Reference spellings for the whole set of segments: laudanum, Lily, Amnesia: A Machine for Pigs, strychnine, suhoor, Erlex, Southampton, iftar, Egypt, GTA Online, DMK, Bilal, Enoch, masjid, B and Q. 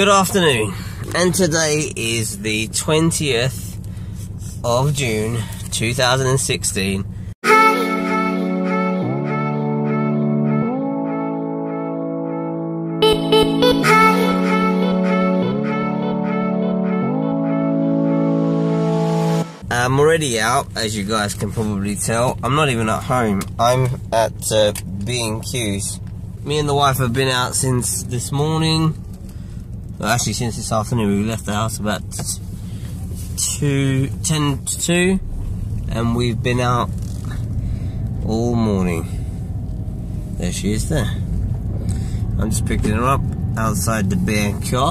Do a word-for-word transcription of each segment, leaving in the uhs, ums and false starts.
Good afternoon, and today is the twentieth of June two thousand sixteen. I'm already out, as you guys can probably tell. I'm not even at home. I'm at uh, B and Q's. Me and the wife have been out since this morning. Well, actually, since this afternoon. We left the house about two, ten to two, and we've been out all morning. There she is there. I'm just picking her up outside the B and Q.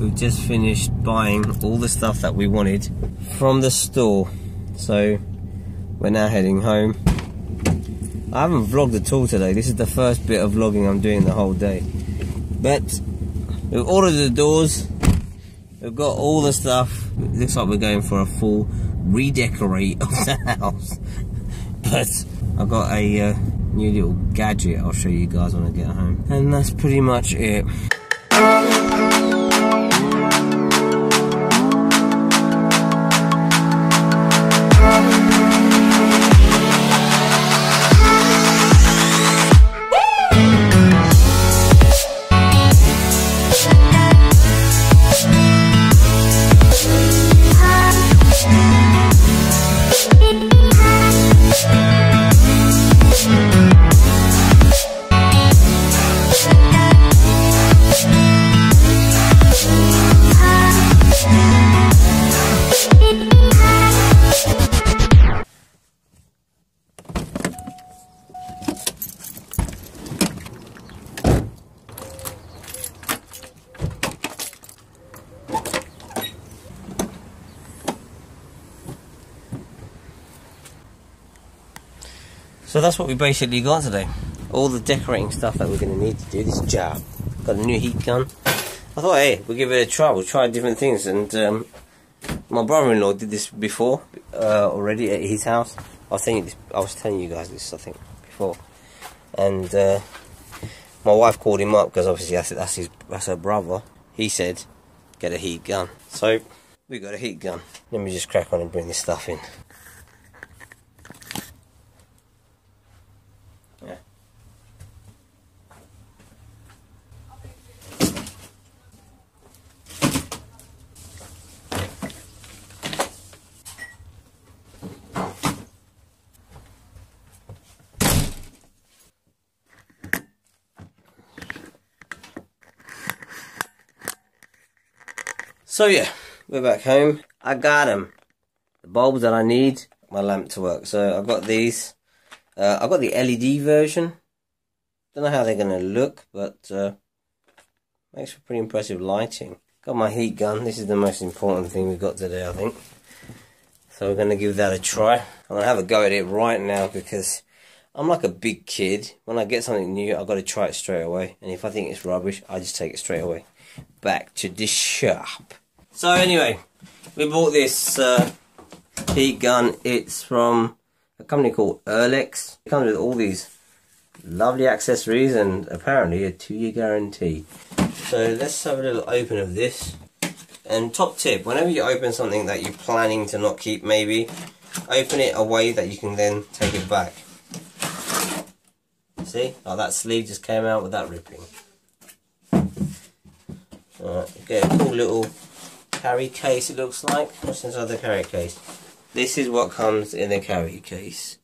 We've just finished buying all the stuff that we wanted from the store, so we're now heading home. I haven't vlogged at all today. This is the first bit of vlogging I'm doing the whole day. But we've ordered the doors, we've got all the stuff. It looks like we're going for a full redecorate of the house. But I've got a uh, new little gadget I'll show you guys when I get home. And that's pretty much it. So that's what we basically got today. All the decorating stuff that we're going to need to do this job. Got a new heat gun. I thought, hey, we'll give it a try. We'll try different things. And um, my brother-in-law did this before uh, already at his house. I was telling you, this, I was telling you guys this, I think, before. And uh, my wife called him up because obviously that's that's his that's her brother. He said, get a heat gun. So we got a heat gun. Let me just crack on and bring this stuff in. So yeah, we're back home. I got them, the bulbs that I need, my lamp to work. So I've got these. Uh, I've got the L E D version. Don't know how they're gonna look, but uh, makes for pretty impressive lighting. Got my heat gun. This is the most important thing we've got today, I think. So we're gonna give that a try. I'm gonna have a go at it right now because I'm like a big kid. When I get something new, I've got to try it straight away. And if I think it's rubbish, I just take it straight away back to the shop. So anyway, we bought this uh, heat gun. It's from a company called Erlex. It comes with all these lovely accessories and apparently a two-year guarantee. So let's have a little open of this. And top tip, whenever you open something that you're planning to not keep, maybe, open it a way that you can then take it back. See? Oh, that sleeve just came out without ripping. Alright, get a cool little carry case, it looks like. What's inside the carry case? This is what comes in the carry case.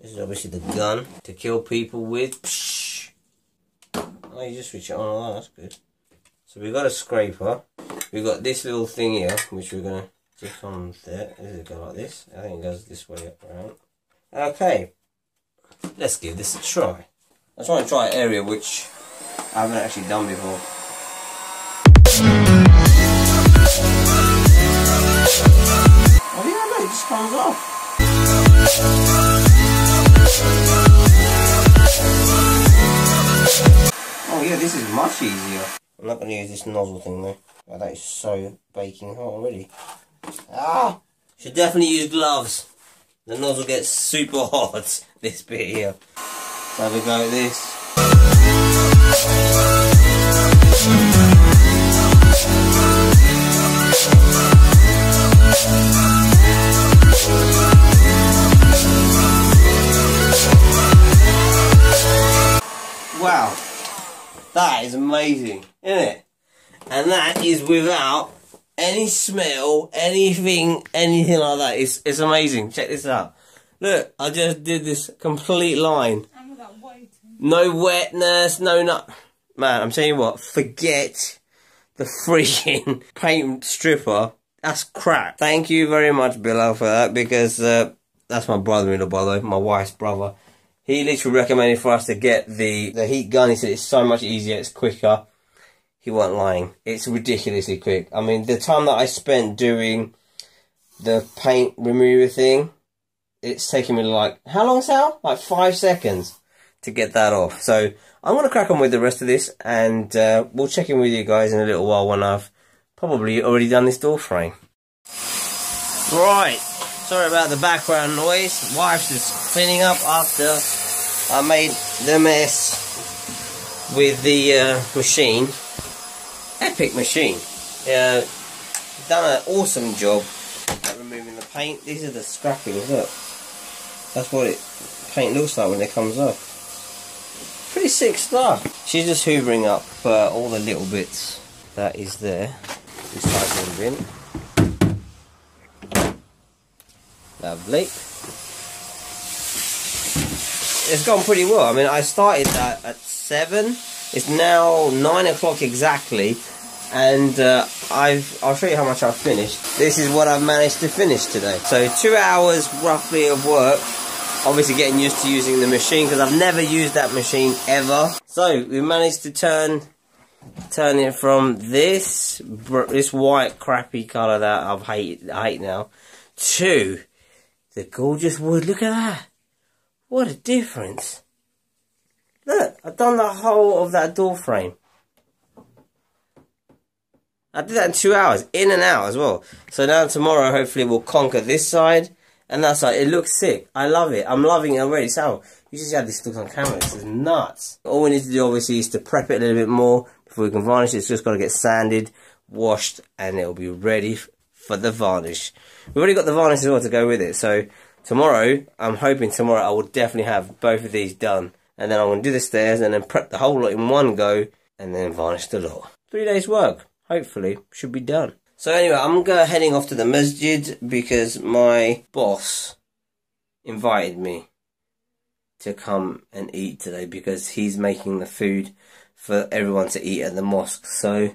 This is obviously the gun to kill people with. Psh! Oh, you just switch it on. Oh, that's good. So we've got a scraper. We've got this little thing here, which we're going to stick on there. Does it go like this? I think it goes this way up around. Okay, let's give this a try. I just want to try an area which I haven't actually done before. I think I know, it just comes off. Oh yeah, this is much easier. I'm not going to use this nozzle thing though. Oh, that is so baking hot already. Ah! Should definitely use gloves. The nozzle gets super hot, this bit here. Let's have a go at this. amazing, isn't it? And that is without any smell, anything, anything like that. It's, it's amazing. Check this out. Look, I just did this complete line. And without waiting. No wetness, no nut. Man, I'm telling you what, forget the freaking paint stripper. That's crap. Thank you very much, Bilal, for that, because uh, that's my brother-in-law, by the way, my wife's brother. He literally recommended for us to get the, the heat gun. He said it's so much easier, it's quicker. He wasn't lying. It's ridiculously quick. I mean, the time that I spent doing the paint remover thing, it's taken me like, how long, Sal? Like five seconds to get that off. So I'm going to crack on with the rest of this, and uh, we'll check in with you guys in a little while when I've probably already done this door frame. Right. Sorry about the background noise. Wife's just cleaning up after I made the mess with the uh, machine. Epic machine. Uh, done an awesome job at removing the paint. These are the scrappings, look. That's what it paint looks like when it comes off. Pretty sick stuff. She's just hoovering up uh, all the little bits that is there. Recycling bin. Lovely. It's gone pretty well. I mean, I started that at seven. It's now nine o'clock exactly, and uh, I've, I'll show you how much I've finished. This is what I've managed to finish today. So two hours roughly of work, obviously getting used to using the machine because I've never used that machine ever. So we managed to turn turn it from this this white crappy colour that I've hate, I hate now to the gorgeous wood. Look at that. What a difference. Look, I've done the whole of that door frame. I did that in two hours, in and out as well. So now tomorrow, hopefully, we'll conquer this side and that side. It looks sick. I love it. I'm loving it already. So you just had this look on camera. This is nuts. All we need to do, obviously, is to prep it a little bit more before we can varnish it. It's just got to get sanded, washed, and it'll be ready for the varnish. We've already got the varnish as well to go with it. So tomorrow, I'm hoping tomorrow I will definitely have both of these done. And then I'm going to do the stairs and then prep the whole lot in one go and then varnish the lot. Three days work, hopefully, should be done. So anyway, I'm go heading off to the masjid because my boss invited me to come and eat today because he's making the food for everyone to eat at the mosque. So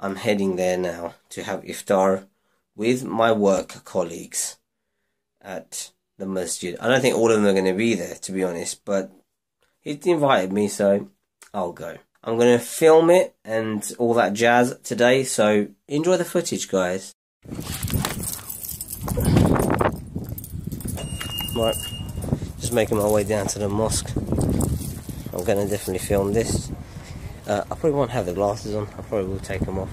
I'm heading there now to have iftar with my work colleagues at the masjid. I don't think all of them are going to be there, to be honest, but he invited me, so I'll go. I'm going to film it and all that jazz today, so enjoy the footage, guys. Right, just making my way down to the mosque. I'm going to definitely film this. Uh, I probably won't have the glasses on. I probably will take them off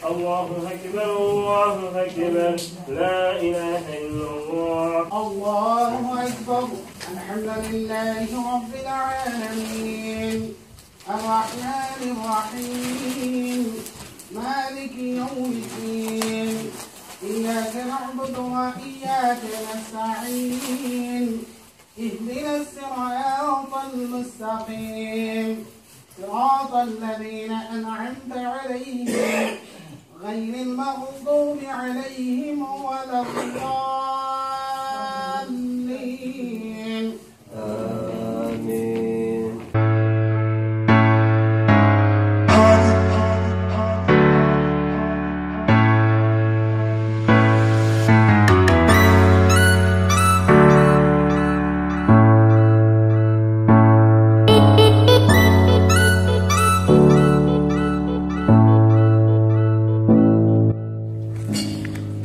Allahu Akbar, Allahu Akbar, la ilaha illallah. Allahu Akbar, alhamdulillahi rabbil alamin, ar-Rahmanir Rahim, maliki yawmiddin, iyyaka na'budu wa iyyaka nasta'in, ihdinas siratal mustaqim, siratal ladzina an'amta 'alayhim غير المغضوب عليهم ولا الضالين. آمين.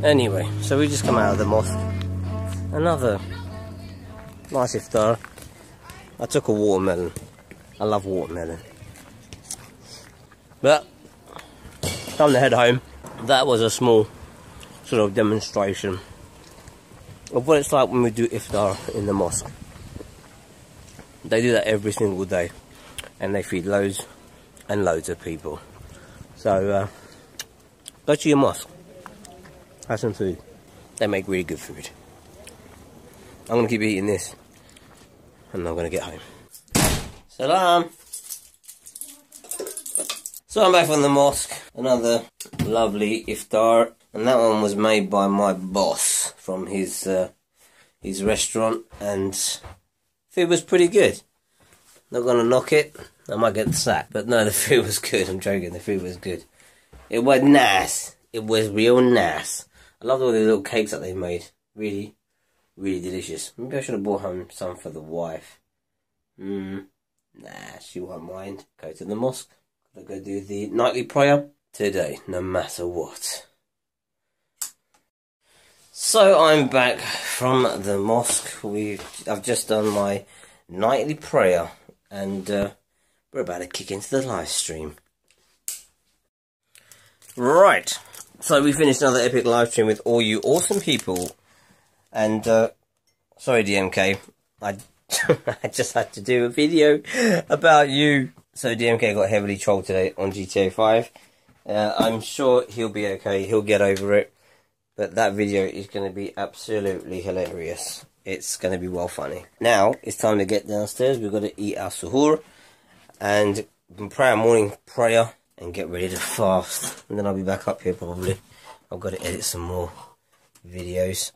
Anyway, so we just come out of the mosque. Another nice iftar. I took a watermelon. I love watermelon. But time to head home. That was a small sort of demonstration of what it's like when we do iftar in the mosque. They do that every single day, and they feed loads and loads of people. So uh, go to your mosque. Have some food. They make really good food. I'm gonna keep eating this, and I'm gonna get home. Salam. So I'm back from the mosque. Another lovely iftar, and that one was made by my boss from his uh, his restaurant, and food was pretty good. Not gonna knock it. I might get the sack, but no, the food was good. I'm joking. The food was good. It was nice. It was real nice. I loved all the little cakes that they made. Really, really delicious. Maybe I should have brought home some for the wife. Mm, nah, she won't mind. Go to the mosque. I'll go do the nightly prayer today, no matter what. So I'm back from the mosque. We've I've just done my nightly prayer, and uh, we're about to kick into the live stream. Right. So we finished another epic live stream with all you awesome people, and uh, sorry D M K, I, I just had to do a video about you. So D M K got heavily trolled today on G T A five, uh, I'm sure he'll be okay, he'll get over it, but that video is going to be absolutely hilarious, it's going to be well funny. Now it's time to get downstairs, we've got to eat our suhoor, and pray our morning prayer, and get ready to fast, and then I'll be back up here probably. I've got to edit some more videos.